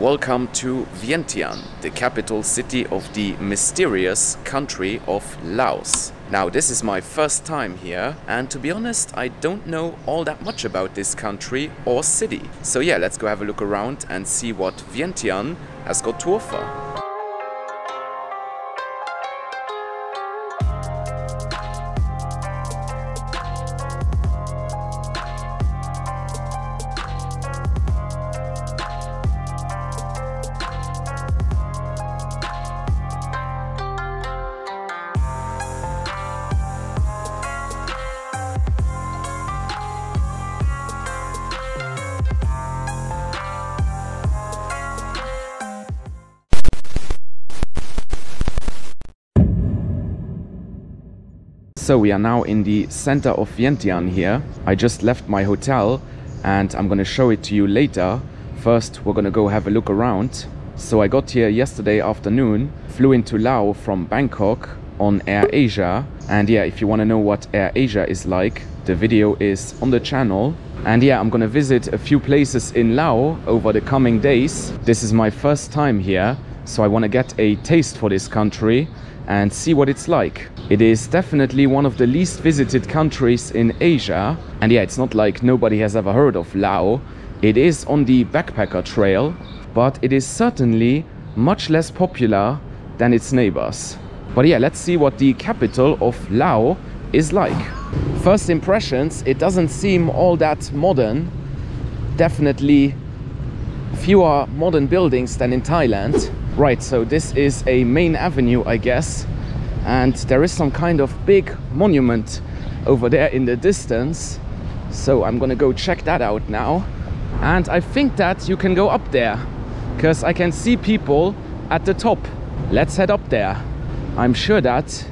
Welcome to Vientiane, the capital city of the mysterious country of Laos. Now, this is my first time here, and to be honest, I don't know all that much about this country or city. So yeah, let's go have a look around and see what Vientiane has got to offer. So we are now in the center of Vientiane here. I just left my hotel and I'm going to show it to you later. First, we're going to go have a look around. So I got here yesterday afternoon, flew into Laos from Bangkok on Air Asia. And yeah, if you want to know what Air Asia is like, the video is on the channel. And yeah, I'm going to visit a few places in Laos over the coming days. This is my first time here, so I want to get a taste for this country and see what it's like. It is definitely one of the least visited countries in Asia. And yeah, it's not like nobody has ever heard of Laos. It is on the backpacker trail, but it is certainly much less popular than its neighbors. But yeah, let's see what the capital of Laos is like. First impressions, it doesn't seem all that modern. Definitely fewer modern buildings than in Thailand. Right, so this is a main avenue, I guess, and there is some kind of big monument over there in the distance, so I'm gonna go check that out now. And I think that you can go up there, because I can see people at the top. Let's head up there. I'm sure that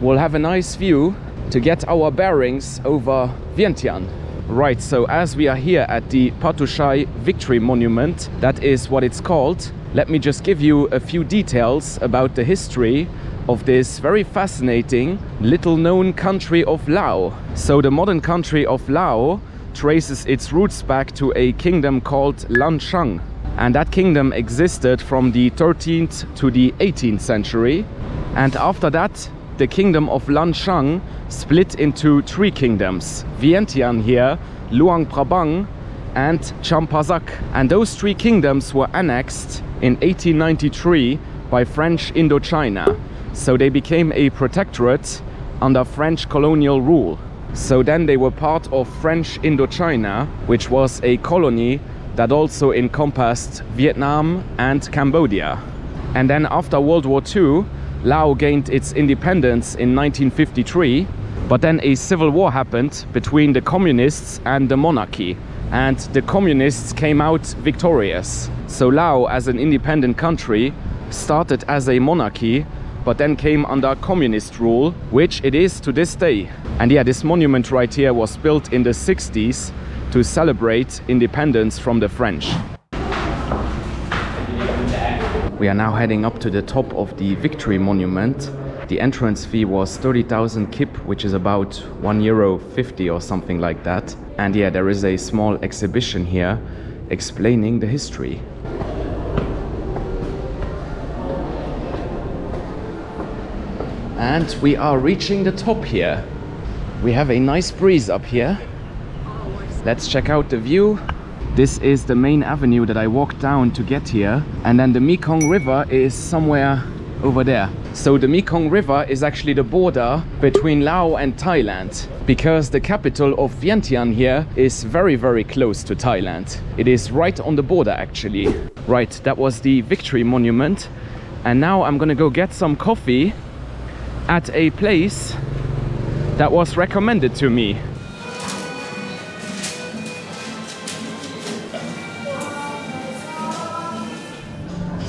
we'll have a nice view to get our bearings over Vientiane. Right, so as we are here at the Patuxai Victory Monument, that is what it's called, let me just give you a few details about the history of this very fascinating, little-known country of Laos. So the modern country of Laos traces its roots back to a kingdom called Lan Xang. And that kingdom existed from the 13th to the 18th century. And after that, the kingdom of Lan Xang split into three kingdoms: Vientiane here, Luang Prabang and Champasak. And those three kingdoms were annexed in 1893 by French Indochina. So they became a protectorate under French colonial rule. So then they were part of French Indochina, which was a colony that also encompassed Vietnam and Cambodia. And then after World War II, Laos gained its independence in 1953, but then a civil war happened between the communists and the monarchy, and the communists came out victorious. So Laos, as an independent country, started as a monarchy, but then came under communist rule, which it is to this day. And yeah, this monument right here was built in the 60s to celebrate independence from the French. We are now heading up to the top of the Victory Monument. The entrance fee was 30,000 kip, which is about €1.50 or something like that. And yeah, there is a small exhibition here explaining the history. And we are reaching the top here. We have a nice breeze up here. Let's check out the view. This is the main avenue that I walked down to get here. And then the Mekong River is somewhere over there. So the Mekong River is actually the border between Laos and Thailand, because the capital of Vientiane here is very, very close to Thailand. It is right on the border, actually. Right, that was the Victory Monument. And now I'm gonna go get some coffee at a place that was recommended to me.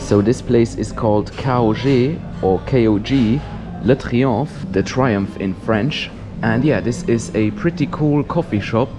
So this place is called KOG or KOG, Le Triomphe, the Triumph in French. And yeah, this is a pretty cool coffee shop,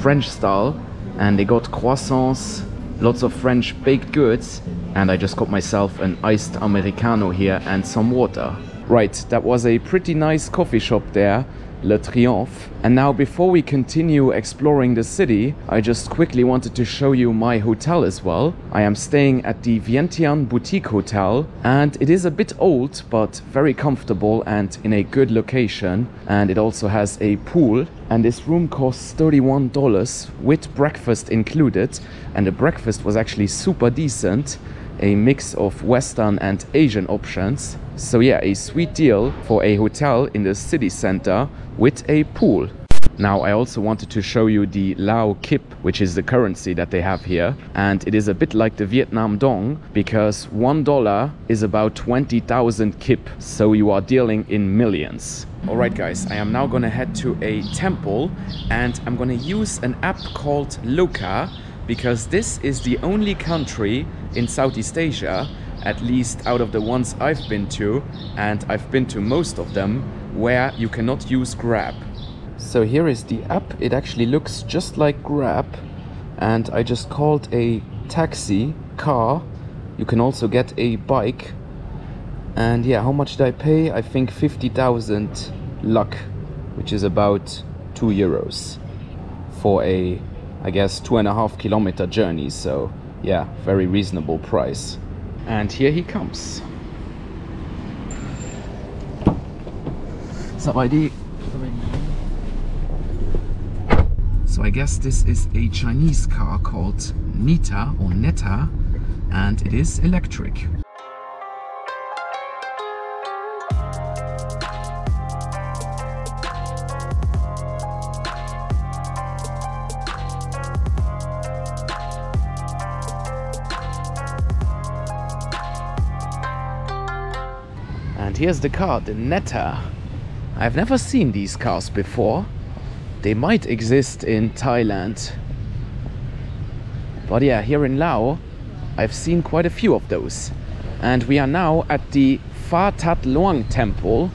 French style. And they got croissants, lots of French baked goods. And I just got myself an iced Americano here and some water. Right, that was a pretty nice coffee shop there. Le Triomphe. And now before we continue exploring the city, I just quickly wanted to show you my hotel as well. I am staying at the Vientiane Boutique Hotel, and it is a bit old but very comfortable and in a good location, and it also has a pool. And this room costs $31 with breakfast included, and the breakfast was actually super decent, a mix of Western and Asian options. So yeah, a sweet deal for a hotel in the city center with a pool. Now I also wanted to show you the Lao Kip, which is the currency that they have here, and it is a bit like the Vietnam Dong because $1 is about 20,000 kip, so you are dealing in millions. Alright guys, I am now gonna head to a temple, and I'm gonna use an app called Loca, because this is the only country in Southeast Asia, at least out of the ones I've been to, and I've been to most of them, where you cannot use Grab. So here is the app. It actually looks just like Grab, and I just called a taxi car. You can also get a bike, and yeah, how much did I pay? I think 50,000 LAK, which is about €2 for a, I guess, 2.5 kilometer journey. So yeah, very reasonable price. And here he comes. So I guess this is a Chinese car called Neta or Neta, and it is electric. And here's the car, the Neta. I've never seen these cars before. They might exist in Thailand, but yeah, here in Laos, I've seen quite a few of those. And we are now at the Pha That Luang temple,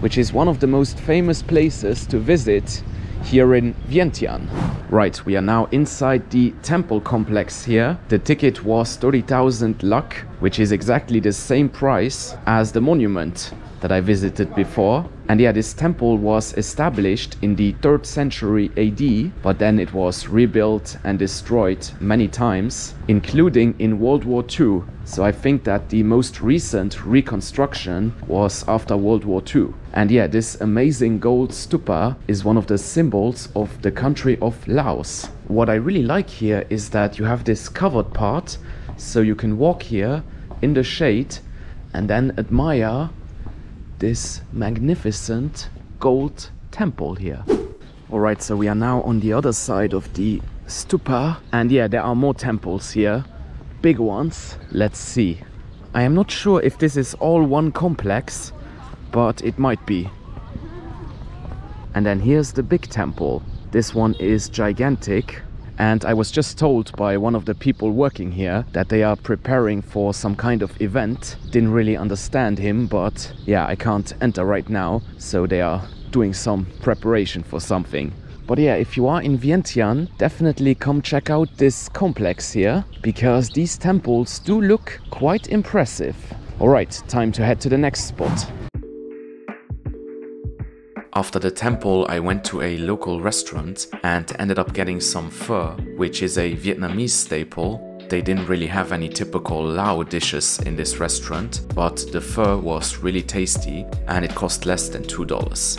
which is one of the most famous places to visit here in Vientiane. Right, we are now inside the temple complex here. The ticket was 30,000 LAK, which is exactly the same price as the monument that I visited before. And yeah, this temple was established in the 3rd century AD, but then it was rebuilt and destroyed many times, including in World War II. So I think that the most recent reconstruction was after World War II. And yeah, this amazing gold stupa is one of the symbols of the country of Laos. What I really like here is that you have this covered part, so you can walk here in the shade and then admire this magnificent gold temple here. Alright, so we are now on the other side of the stupa, and yeah, there are more temples here, big ones. Let's see. I am not sure if this is all one complex, but it might be. And then here's the big temple. This one is gigantic, and I was just told by one of the people working here that they are preparing for some kind of event. Didn't really understand him, but yeah, I can't enter right now, so they are doing some preparation for something. But yeah, if you are in Vientiane, definitely come check out this complex here, because these temples do look quite impressive. Alright, time to head to the next spot. After the temple, I went to a local restaurant and ended up getting some pho, which is a Vietnamese staple. They didn't really have any typical Lao dishes in this restaurant, but the pho was really tasty and it cost less than $2.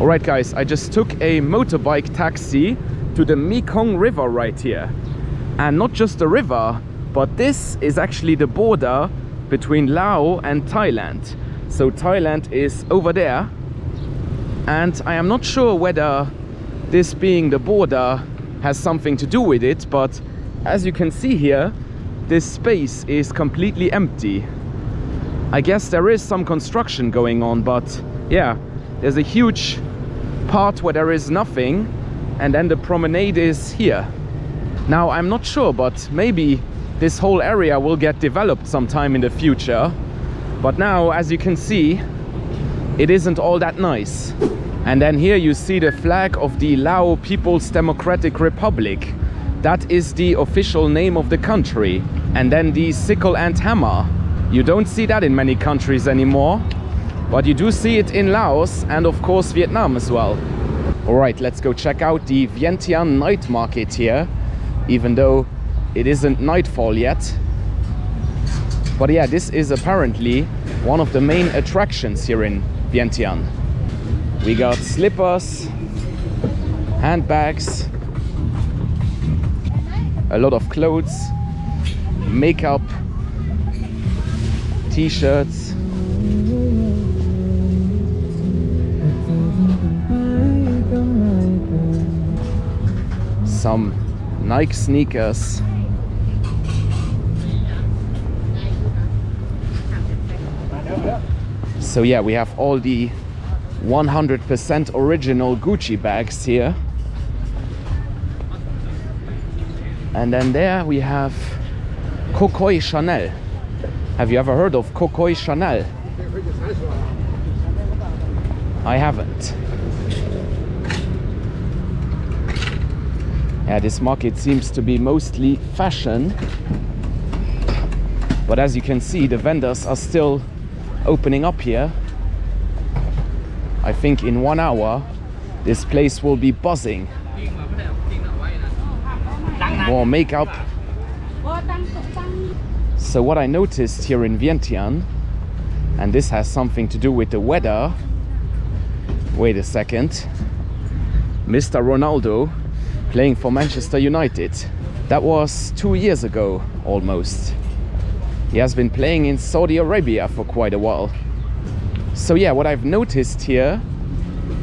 Alright guys, I just took a motorbike taxi to the Mekong River right here. And not just the river, but this is actually the border between Laos and Thailand. So Thailand is over there. And I am not sure whether this being the border has something to do with it, but as you can see here, this space is completely empty. I guess there is some construction going on, but yeah, there's a huge part where there is nothing, and then the promenade is here. Now I'm not sure, but maybe this whole area will get developed sometime in the future. But now, as you can see, it isn't all that nice. And then here you see the flag of the Lao People's Democratic Republic. That is the official name of the country. And then the sickle and hammer. You don't see that in many countries anymore, but you do see it in Laos and of course Vietnam as well. Alright, let's go check out the Vientiane night market here, even though it isn't nightfall yet. But yeah, this is apparently one of the main attractions here in Vientiane. We got slippers, handbags, a lot of clothes, makeup, t-shirts. Some Nike sneakers. So yeah, we have all the 100% original Gucci bags here. And then there we have KOG Chanel. Have you ever heard of KOG Chanel? I haven't. Yeah, this market seems to be mostly fashion. But as you can see, the vendors are still opening up here. I think in 1 hour, this place will be buzzing. More makeup. So what I noticed here in Vientiane, and this has something to do with the weather. Wait a second. Mr. Ronaldo playing for Manchester United. That was 2 years ago, almost. He has been playing in Saudi Arabia for quite a while. So yeah, what I've noticed here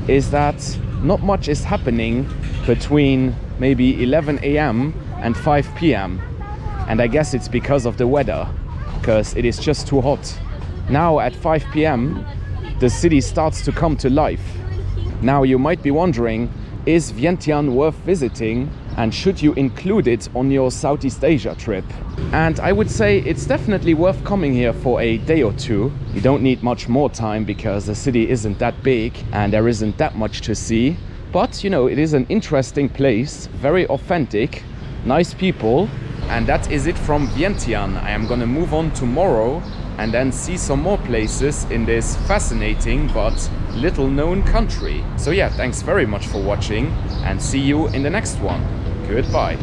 is that not much is happening between maybe 11 a.m. and 5 p.m. And I guess it's because of the weather, because it is just too hot. Now at 5 p.m. the city starts to come to life. Now you might be wondering, is Vientiane worth visiting and should you include it on your Southeast Asia trip? And I would say it's definitely worth coming here for a day or two. You don't need much more time because the city isn't that big and there isn't that much to see. But you know, it is an interesting place, very authentic, nice people. And that is it from Vientiane. I am gonna move on tomorrow and then see some more places in this fascinating but little known country. So yeah, thanks very much for watching and see you in the next one. Goodbye.